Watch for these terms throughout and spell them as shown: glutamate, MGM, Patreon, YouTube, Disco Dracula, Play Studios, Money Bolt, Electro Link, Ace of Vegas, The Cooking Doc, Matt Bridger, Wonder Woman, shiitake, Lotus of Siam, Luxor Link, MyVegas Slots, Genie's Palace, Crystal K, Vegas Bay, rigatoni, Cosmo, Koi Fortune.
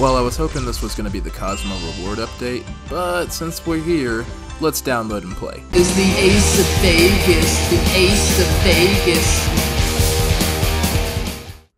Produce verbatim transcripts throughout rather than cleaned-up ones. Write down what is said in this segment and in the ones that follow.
Well, I was hoping this was going to be the Cosmo reward update, but since we're here, let's download and play. Is the Ace of Vegas, the Ace of Vegas.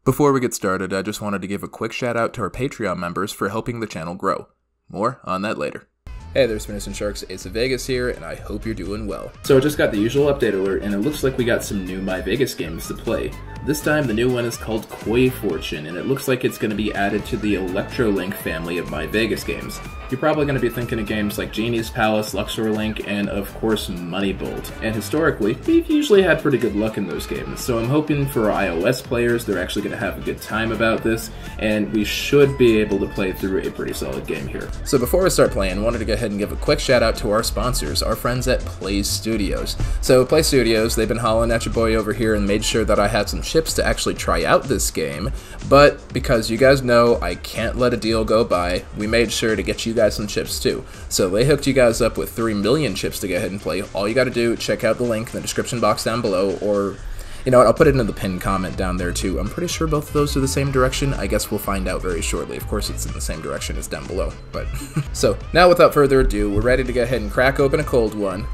Before we get started, I just wanted to give a quick shout out to our Patreon members for helping the channel grow. More on that later. Hey there, Spinners and Sharks, Ace of Vegas here, and I hope you're doing well. So I just got the usual update alert, and it looks like we got some new MyVegas games to play. This time, the new one is called Koi Fortune, and it looks like it's going to be added to the Electro Link family of MyVegas games. You're probably going to be thinking of games like Genie's Palace, Luxor Link, and of course Money Bolt. And historically, we've usually had pretty good luck in those games, so I'm hoping for iOS players, they're actually going to have a good time about this, and we should be able to play through a pretty solid game here. So before I start playing, I wanted to go ahead and give a quick shout out to our sponsors, our friends at Play Studios. So Play Studios, they've been hollering at your boy over here and made sure that I had some chips to actually try out this game, but because you guys know I can't let a deal go by, we made sure to get you guys some chips too. So they hooked you guys up with three million chips to go ahead and play. All you gotta do, check out the link in the description box down below, or you know what, I'll put it in the pinned comment down there too. I'm pretty sure both of those are the same direction. I guess we'll find out very shortly. Of course it's in the same direction as down below, but. So now without further ado, we're ready to go ahead and crack open a cold one.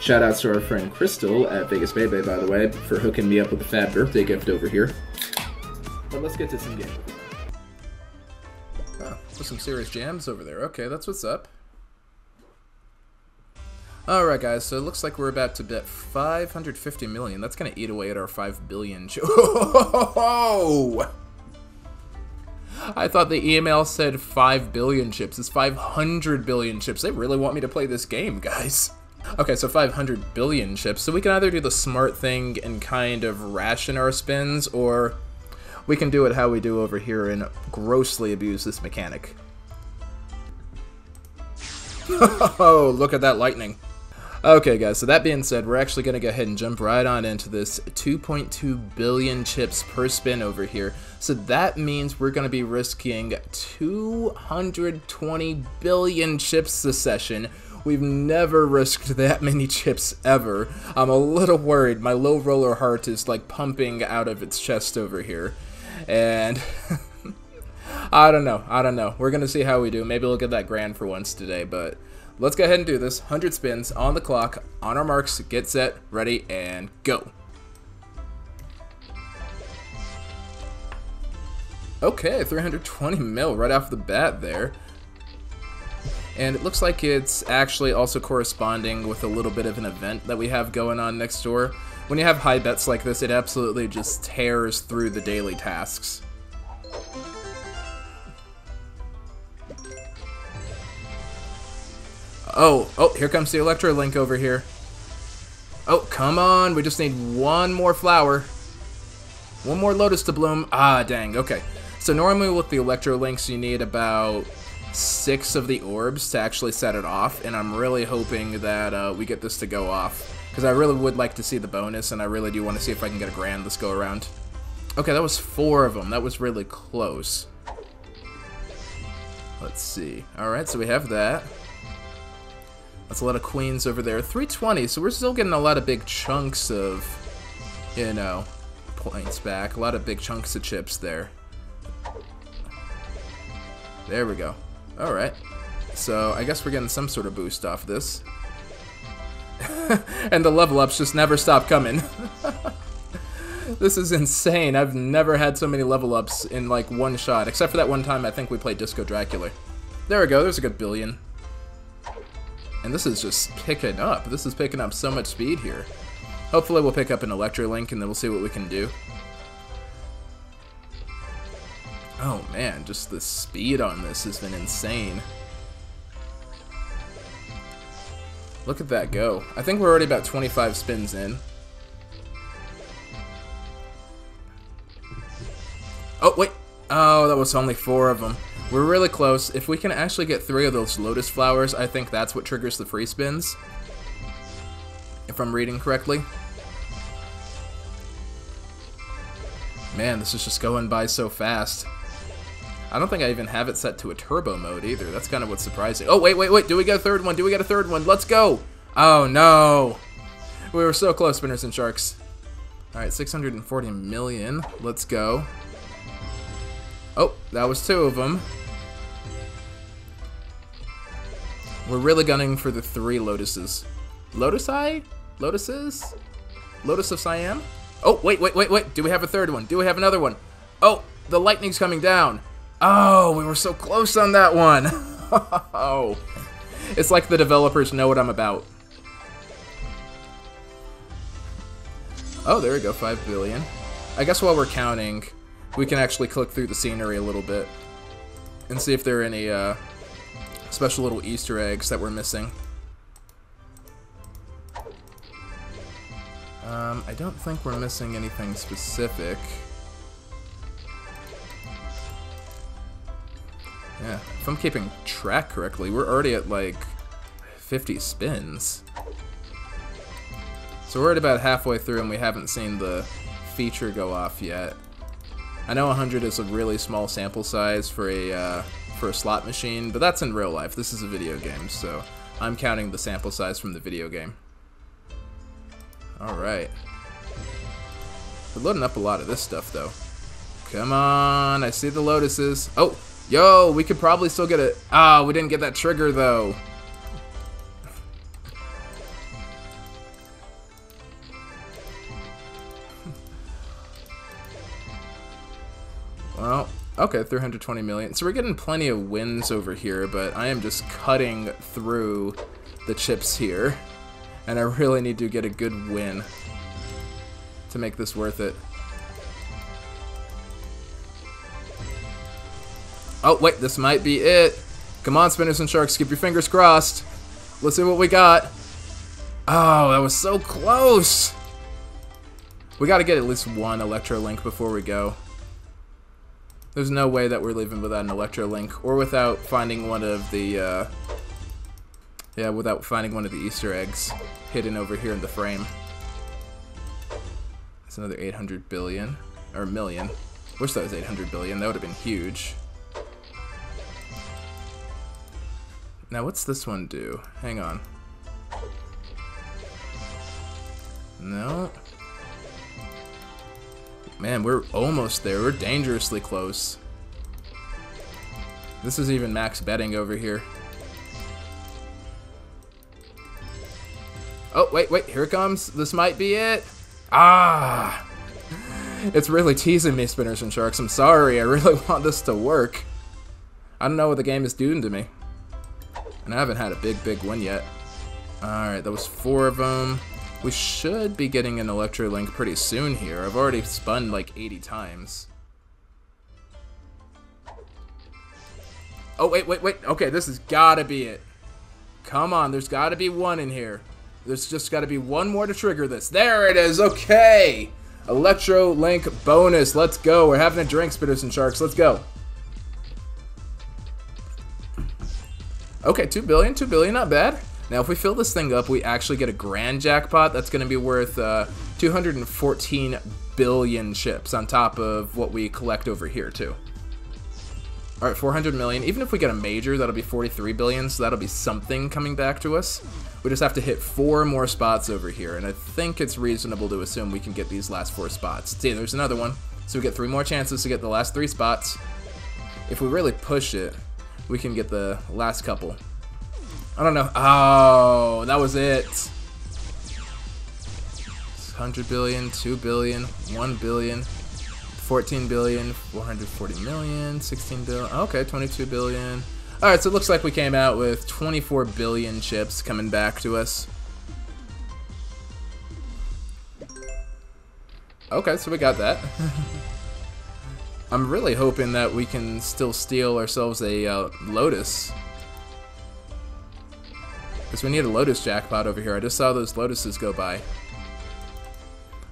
Shout out to our friend Crystal at Vegas Bay, by the way, for hooking me up with a fab birthday gift over here. But let's get to some game. Oh, there's some serious jams over there. Okay, that's what's up. Alright guys, so it looks like we're about to bet five hundred fifty million. That's gonna eat away at our five billion. I thought the email said five billion chips. It's five hundred billion chips. They really want me to play this game, guys. Okay, so five hundred billion chips. So we can either do the smart thing and kind of ration our spins, or we can do it how we do over here and grossly abuse this mechanic. Oh, look at that lightning. Okay guys, so that being said, we're actually going to go ahead and jump right on into this two point two billion chips per spin over here. So that means we're going to be risking two hundred twenty billion chips this session. We've never risked that many chips ever. I'm a little worried. My low roller heart is like pumping out of its chest over here. And I don't know, I don't know. We're gonna see how we do. Maybe we'll get that grand for once today, but let's go ahead and do this. one hundred spins on the clock, on our marks, get set, ready, and go. Okay, three hundred twenty mil right off the bat there. And it looks like it's actually also corresponding with a little bit of an event that we have going on next door. When you have high bets like this, it absolutely just tears through the daily tasks. Oh, oh, here comes the Electro Link over here. Oh, come on, we just need one more flower. One more Lotus to bloom. Ah, dang, okay. So normally with the Electro Links, you need about six of the orbs to actually set it off, and I'm really hoping that uh, we get this to go off, because I really would like to see the bonus, and I really do want to see if I can get a grand this go around. Okay, that was four of them. That was really close. Let's see. All right, so we have that. That's a lot of queens over there. three twenty, so we're still getting a lot of big chunks of, you know, points back. A lot of big chunks of chips there. There we go. Alright. So, I guess we're getting some sort of boost off this. And the level ups just never stop coming. This is insane. I've never had so many level ups in, like, one shot. Except for that one time I think we played Disco Dracula. There we go. There's a good billion. And this is just picking up. This is picking up so much speed here. Hopefully we'll pick up an Electro Link and then we'll see what we can do. Oh man, just the speed on this has been insane. Look at that go. I think we're already about twenty-five spins in. Oh wait, oh that was only four of them. We're really close. If we can actually get three of those Lotus flowers, I think that's what triggers the free spins. If I'm reading correctly. Man, this is just going by so fast. I don't think I even have it set to a turbo mode either. That's kind of what's surprising. Oh, wait, wait, wait. Do we get a third one? Do we get a third one? Let's go. Oh, no. We were so close, Spinners and Sharks. All right, six hundred forty million. Let's go. Oh, that was two of them. We're really gunning for the three Lotuses. Lotusi? Lotuses? Lotus of Siam? Oh, wait, wait, wait, wait. Do we have a third one? Do we have another one? Oh, the lightning's coming down. Oh, we were so close on that one. Oh. It's like the developers know what I'm about. Oh, there we go, five billion. I guess while we're counting, we can actually click through the scenery a little bit and see if there are any uh, special little Easter eggs that we're missing. Um, I don't think we're missing anything specific. Yeah, if I'm keeping track correctly, we're already at like fifty spins. So we're at about halfway through and we haven't seen the feature go off yet. I know one hundred is a really small sample size for a uh, for a slot machine, but that's in real life. This is a video game, so I'm counting the sample size from the video game. Alright. We're loading up a lot of this stuff, though. Come on, I see the lotuses. Oh, yo, we could probably still get it. Ah, we didn't get that trigger, though. Well, okay, three hundred twenty million. So we're getting plenty of wins over here, but I am just cutting through the chips here. And I really need to get a good win to make this worth it. Oh, wait, this might be it. Come on, Spinners and Sharks, keep your fingers crossed. Let's see what we got. Oh, that was so close. We gotta get at least one Electro Link before we go. There's no way that we're leaving without an Electro Link, or without finding one of the, uh, yeah, without finding one of the Easter eggs hidden over here in the frame. That's another eight hundred billion, or million. Wish that was eight hundred billion, that would have been huge. Now what's this one do? Hang on. No. Man, we're almost there. We're dangerously close. This is even max betting over here. Oh, wait, wait, here it comes. This might be it. Ah! It's really teasing me, Spinners and Sharks. I'm sorry. I really want this to work. I don't know what the game is doing to me. And I haven't had a big, big win yet. Alright, that was four of them. We should be getting an Electro Link pretty soon here. I've already spun like eighty times. Oh, wait, wait, wait. Okay, this has gotta be it. Come on, there's gotta be one in here. There's just gotta be one more to trigger this. There it is, okay! Electro Link bonus, let's go. We're having a drink, Spinners and Sharks, let's go. Okay, two billion, two billion, not bad. Now, if we fill this thing up, we actually get a grand jackpot. That's going to be worth uh, two hundred fourteen billion chips on top of what we collect over here, too. All right, four hundred million. Even if we get a major, that'll be forty-three billion, so that'll be something coming back to us. We just have to hit four more spots over here, and I think it's reasonable to assume we can get these last four spots. See, there's another one. So we get three more chances to get the last three spots. If we really push it, we can get the last couple. I don't know. Oh, that was it. one hundred billion, two billion, one billion, fourteen billion, four hundred forty million, sixteen billion. Okay, twenty-two billion. All right, so it looks like we came out with twenty-four billion chips coming back to us. Okay, so we got that. I'm really hoping that we can still steal ourselves a uh, Lotus. Because we need a Lotus jackpot over here. I just saw those Lotuses go by.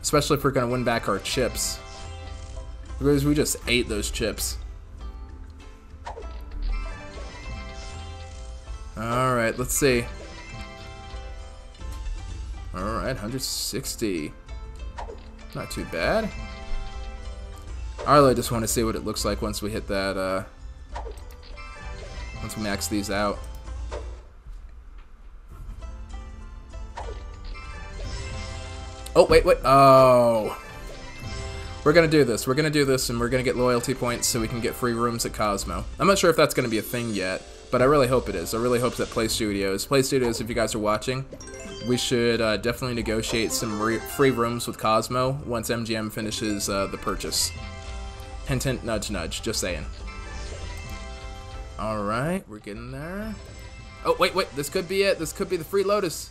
Especially if we're going to win back our chips. Because we just ate those chips. Alright, let's see. Alright, one hundred sixty. Not too bad. I really just want to see what it looks like once we hit that, uh... once we max these out. Oh, wait, wait, oh. We're gonna do this, we're gonna do this, and we're gonna get loyalty points so we can get free rooms at Cosmo. I'm not sure if that's gonna be a thing yet, But I really hope it is. I really hope that Play Studios, Play Studios, if you guys are watching, we should uh, definitely negotiate some re free rooms with Cosmo once M G M finishes uh, the purchase. Hint, hint, nudge, nudge. Just saying. All right, we're getting there. Oh, wait, wait. This could be it. This could be the free Lotus.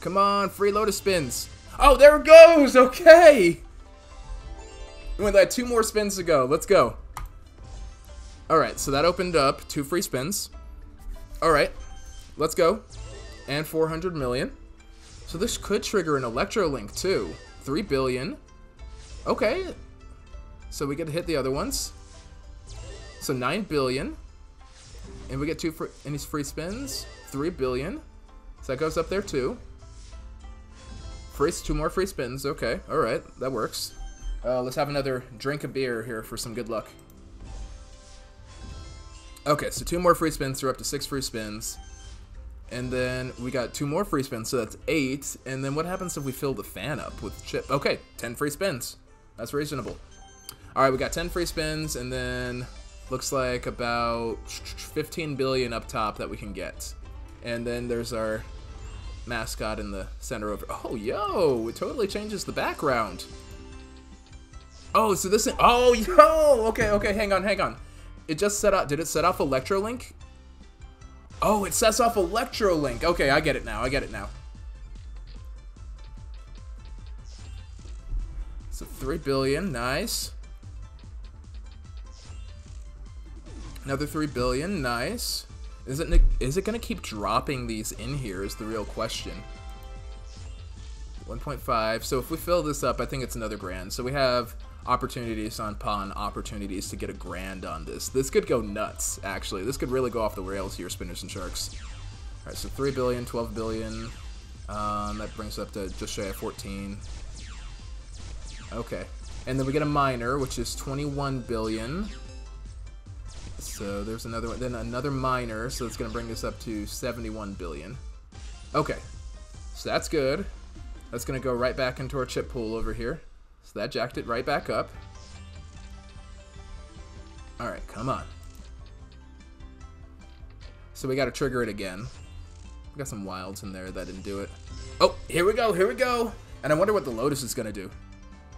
Come on, free Lotus spins. Oh, there it goes. Okay. We only had two more spins to go. Let's go. All right, so that opened up two free spins. All right, let's go. And four hundred million. So this could trigger an Electro Link too. three billion. Okay. So we get to hit the other ones. So nine billion. And we get two free, and these free spins. three billion. So that goes up there too. Free, two more free spins. Okay. All right, that works. Uh, let's have another drink of beer here for some good luck. Okay, so two more free spins, so we're up to six free spins. And then we got two more free spins, so that's eight. And then what happens if we fill the fan up with chip? Okay, ten free spins. That's reasonable. All right, we got ten free spins, and then looks like about fifteen billion up top that we can get. And then there's our mascot in the center over. Oh, yo, it totally changes the background. Oh, so this is, oh, yo, okay, okay, hang on, hang on. It just set off, did it set off Electro Link? Oh, it sets off Electro Link. Okay, I get it now, I get it now. So three billion, nice. Another three billion, nice. Is it, is it gonna keep dropping these in here is the real question. one point five, so if we fill this up, I think it's another grand. So we have opportunities on pawn, opportunities to get a grand on this. This could go nuts, actually. This could really go off the rails here, spinners and sharks. All right, so three billion, twelve billion. Um, that brings us up to just shy of fourteen. Okay, and then we get a minor, which is twenty-one billion. So there's another one, then another minor, so it's gonna bring us up to seventy-one billion. Okay, so that's good. That's gonna go right back into our chip pool over here. So that jacked it right back up. All right, come on. So we gotta trigger it again. We got some wilds in there that didn't do it. Oh, here we go, here we go. And I wonder what the Lotus is gonna do.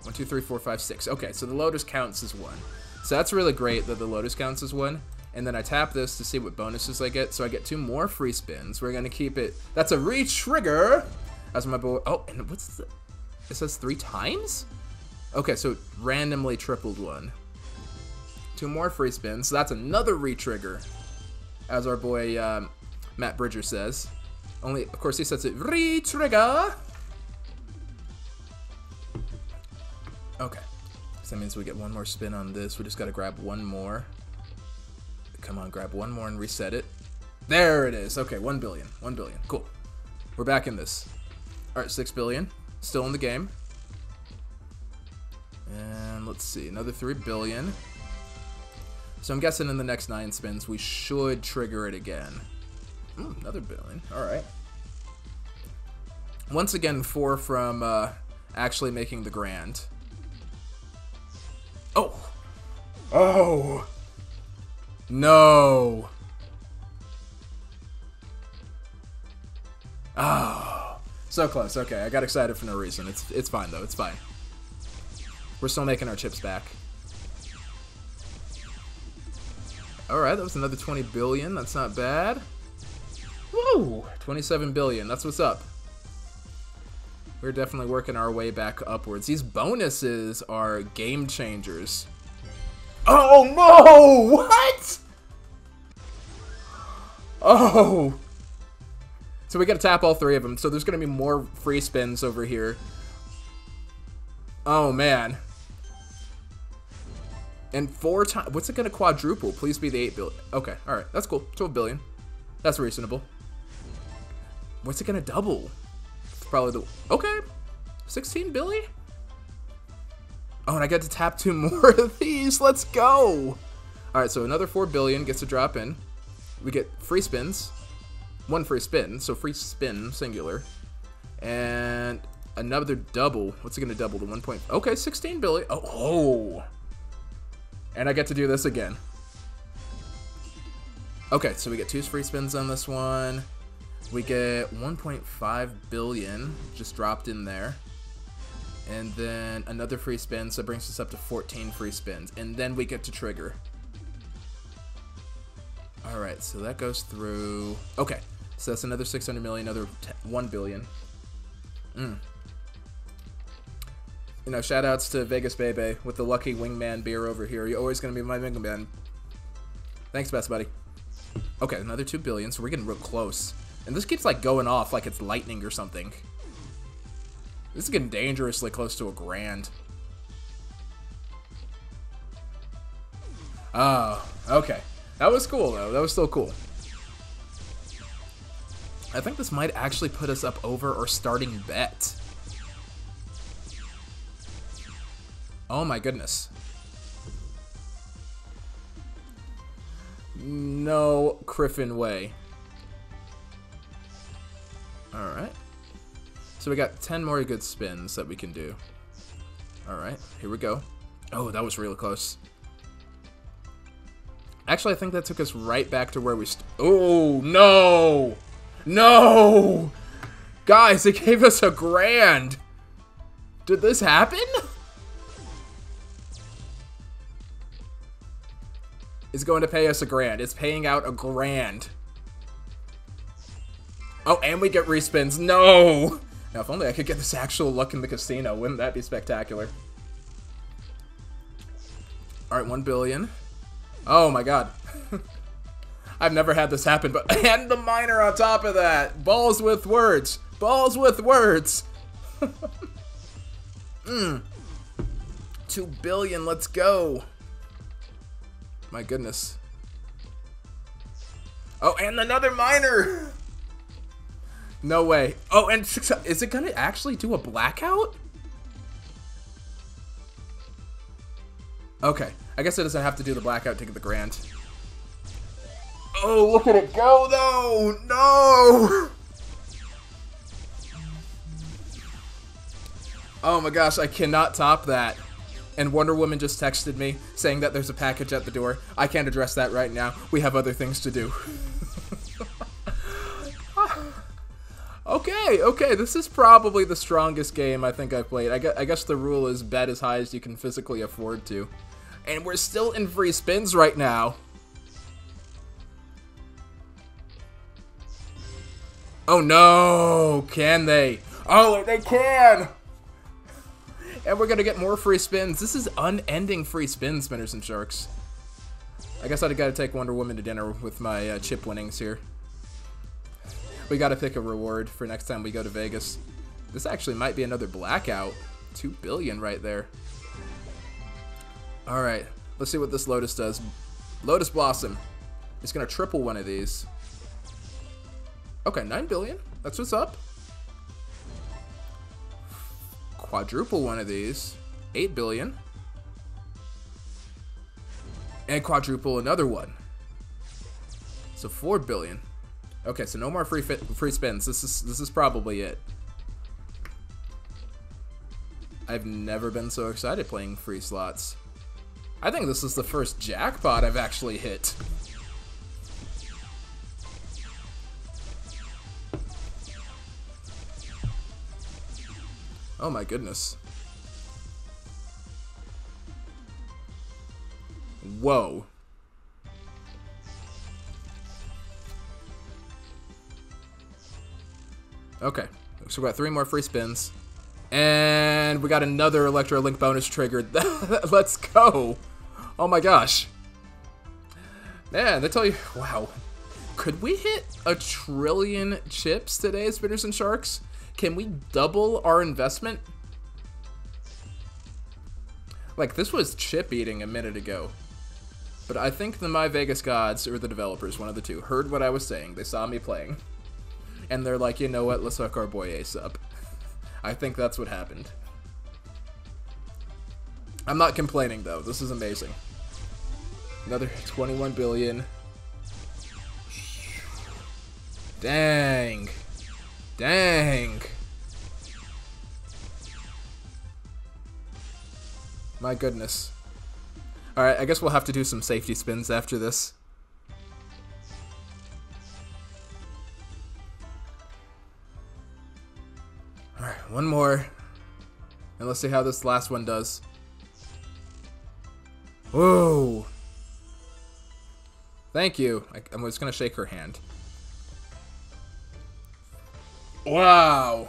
One, two, three, four, five, six. Okay, so the Lotus counts as one. So that's really great that the Lotus counts as one. And then I tap this to see what bonuses I get. So I get two more free spins. We're gonna keep it, that's a re-trigger. As my boy, oh, and what's the, it says three times? Okay, so it randomly tripled one. Two more free spins, so that's another re-trigger. As our boy, um, Matt Bridger says. Only, of course, he says it, re-trigger! Okay, so that means we get one more spin on this. We just gotta grab one more. Come on, grab one more and reset it. There it is, okay, one billion, one billion, cool. We're back in this. All right, six billion, still in the game. And let's see, another three billion. So I'm guessing in the next nine spins, we should trigger it again. Ooh, another billion, all right. Once again, four from uh, actually making the grand. Oh, oh, no. Oh. So close, okay, I got excited for no reason. It's it's fine though, it's fine. We're still making our chips back. All right, that was another twenty billion, that's not bad. Woo, twenty-seven billion, that's what's up. We're definitely working our way back upwards. These bonuses are game changers. Oh no, what? Oh. So we gotta tap all three of them. So there's gonna be more free spins over here. Oh man. And four times, what's it gonna quadruple? Please be the eight billion. Okay, all right, that's cool, twelve billion. That's reasonable. What's it gonna double? It's probably the, okay, sixteen billion? Oh, and I get to tap two more of these, let's go. All right, so another four billion gets to drop in. We get free spins. One free spin, so free spin, singular. And another double. What's it gonna double to one point? Okay, sixteen billion. Oh, oh. And I get to do this again. Okay, so we get two free spins on this one. We get one point five billion just dropped in there. And then another free spin, so it brings us up to fourteen free spins. And then we get to trigger. Alright, so that goes through. Okay, so that's another six hundred million, another one billion. Mm. You know, shout outs to Vegas Bay with the lucky wingman beer over here. You're always going to be my wingman. Thanks, best buddy. Okay, another two billion, so we're getting real close. And this keeps, like, going off like it's lightning or something. This is getting dangerously close to a grand. Oh, okay. That was cool, though. That was still cool. I think this might actually put us up over our starting bet. Oh, my goodness. No Griffin way. Alright. So we got ten more good spins that we can do. Alright, here we go. Oh, that was really close. Actually, I think that took us right back to where we st- Oh, no! No! Guys, it gave us a grand! Did this happen? It's going to pay us a grand. It's paying out a grand. Oh, and we get respins. No! Now, if only I could get this actual luck in the casino. Wouldn't that be spectacular? Alright, one billion. Oh my god. I've never had this happen, but... And the miner on top of that! Balls with words! Balls with words! mm. Two billion, let's go! My goodness. Oh, and another miner! No way. Oh, and six, is it gonna actually do a blackout? Okay, I guess it doesn't have to do the blackout to get the grand. Oh, look at it go though! No! Oh my gosh, I cannot top that. And Wonder Woman just texted me saying that there's a package at the door. I can't address that right now. We have other things to do. Okay, okay, this is probably the strongest game I think I've played. I guess, I guess the rule is bet as high as you can physically afford to. And we're still in free spins right now. Oh no, can they? Oh, they can! And we're gonna get more free spins. This is unending free spins, spinners and sharks. I guess I'd gotta take Wonder Woman to dinner with my uh, chip winnings here. We gotta pick a reward for next time we go to Vegas. This actually might be another blackout. Two billion right there. Alright, let's see what this Lotus does. Lotus Blossom. It's gonna triple one of these. Okay, nine billion. That's what's up. Quadruple one of these. Eight billion. And quadruple another one. So four billion. Okay, so no more free fit, free spins. This is this is probably it. I've never been so excited playing free slots. I think this is the first jackpot I've actually hit. Oh my goodness. Whoa. Okay, so we got three more free spins. And we got another Electro Link bonus triggered. Let's go! Oh my gosh. Man, they tell you, wow. Could we hit a trillion chips today, spinners and sharks? Can we double our investment? Like, this was chip eating a minute ago. But I think the MyVegas gods, or the developers, one of the two, heard what I was saying. They saw me playing. And they're like, you know what, let's hook our boy Ace up. I think that's what happened. I'm not complaining, though. This is amazing. Another twenty-one billion. Dang. Dang. My goodness. Alright, I guess we'll have to do some safety spins after this. one more. And let's see how this last one does. Whoa. Thank you. I, I'm just going to shake her hand. Wow.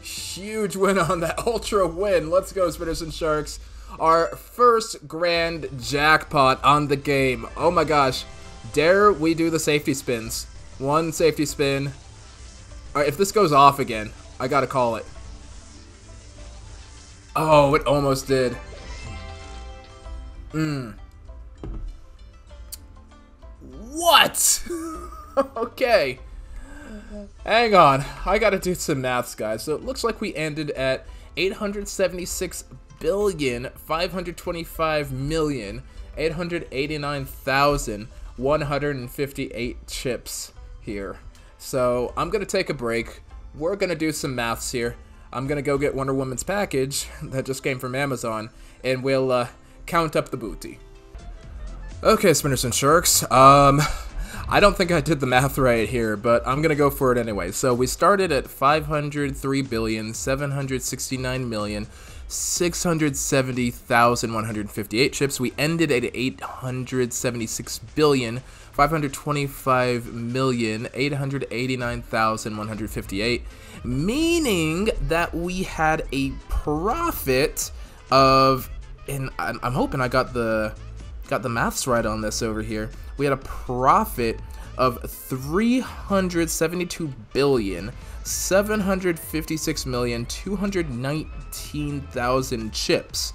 Huge win on that. Ultra win. Let's go, Spinners and Sharks. Our first grand jackpot on the game. Oh my gosh. Dare we do the safety spins. One safety spin. Alright, if this goes off again, I gotta call it. Oh, it almost did. Mmm. What? Okay. Hang on. I gotta do some maths, guys. So it looks like we ended at eight hundred seventy-six billion, five hundred twenty-five million, eight hundred eighty-nine thousand, one hundred fifty-eight chips here. So I'm gonna take a break. We're gonna do some maths here. I'm gonna go get Wonder Woman's package that just came from Amazon, and we'll uh, count up the booty. Okay, Spinners and Sharks. Um, I don't think I did the math right here, but I'm gonna go for it anyway. So we started at five hundred three billion, seven hundred sixty-nine million, six hundred seventy thousand, one hundred fifty-eight chips. We ended at eight hundred seventy-six billion, five hundred twenty-five million, eight hundred eighty-nine thousand, one hundred fifty-eight, meaning that we had a profit of, and I'm hoping I got the got the maths right on this over here. We had a profit of three hundred seventy-two billion, seven hundred fifty-six million, two hundred nineteen thousand chips,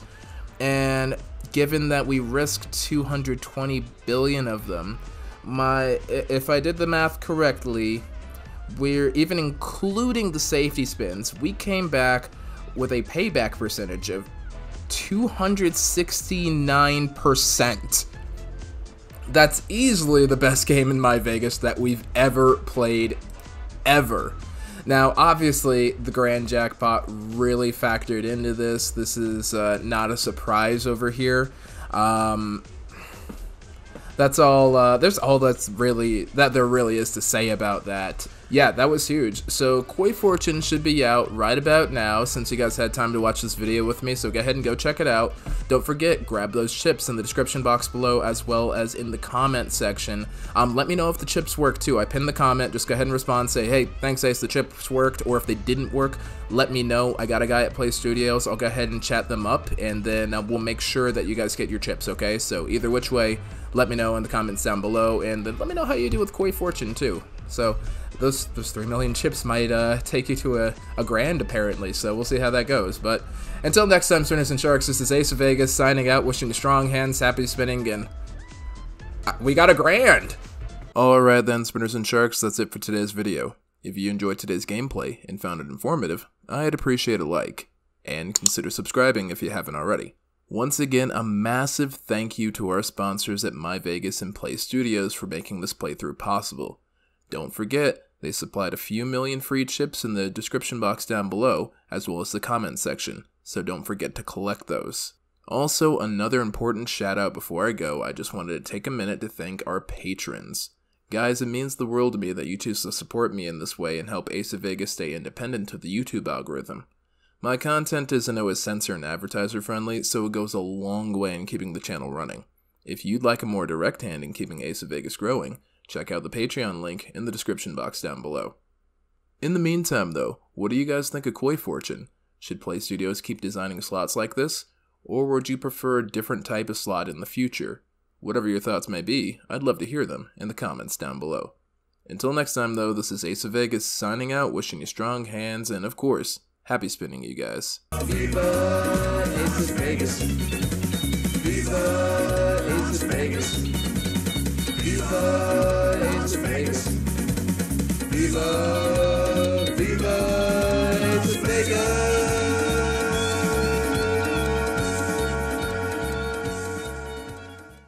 and given that we risked two hundred twenty billion of them, my if I did the math correctly, we're even including the safety spins, we came back with a payback percentage of two hundred sixty-nine percent. That's easily the best game in MyVegas that we've ever played, ever. Now, obviously, the grand jackpot really factored into this. This is uh, not a surprise over here. Um, that's all. Uh, there's all that's really that there really is to say about that. Yeah, that was huge. So, Koi Fortune should be out right about now, since you guys had time to watch this video with me, so go ahead and go check it out. Don't forget, grab those chips in the description box below, as well as in the comment section. Um, let me know if the chips work, too. I pinned the comment. Just go ahead and respond, say, hey, thanks, Ace, the chips worked, or if they didn't work, let me know. I got a guy at Play Studios. I'll go ahead and chat them up, and then uh, we'll make sure that you guys get your chips, okay? So, either which way, let me know in the comments down below, and then let me know how you do with Koi Fortune, too. So, those, those three million chips might uh, take you to a, a grand, apparently, so we'll see how that goes. But until next time, Spinners and Sharks, this is Ace of Vegas signing out, wishing you strong hands, happy spinning, and we got a grand! Alright then, Spinners and Sharks, that's it for today's video. If you enjoyed today's gameplay and found it informative, I'd appreciate a like, and consider subscribing if you haven't already. Once again, a massive thank you to our sponsors at MyVegas and Play Studios for making this playthrough possible. Don't forget, they supplied a few million free chips in the description box down below, as well as the comment section, so don't forget to collect those. Also, another important shout out before I go, I just wanted to take a minute to thank our patrons. Guys, it means the world to me that you choose to support me in this way and help Ace of Vegas stay independent of the YouTube algorithm. My content isn't always censor and advertiser friendly, so it goes a long way in keeping the channel running. If you'd like a more direct hand in keeping Ace of Vegas growing, check out the Patreon link in the description box down below. In the meantime though, what do you guys think of Koi Fortune? Should Play Studios keep designing slots like this? Or would you prefer a different type of slot in the future? Whatever your thoughts may be, I'd love to hear them in the comments down below. Until next time though, this is Ace of Vegas signing out, wishing you strong hands, and of course, happy spinning you guys. Viva Ace of Vegas. Viva Ace of Vegas. Viva Ace of Vegas. Viva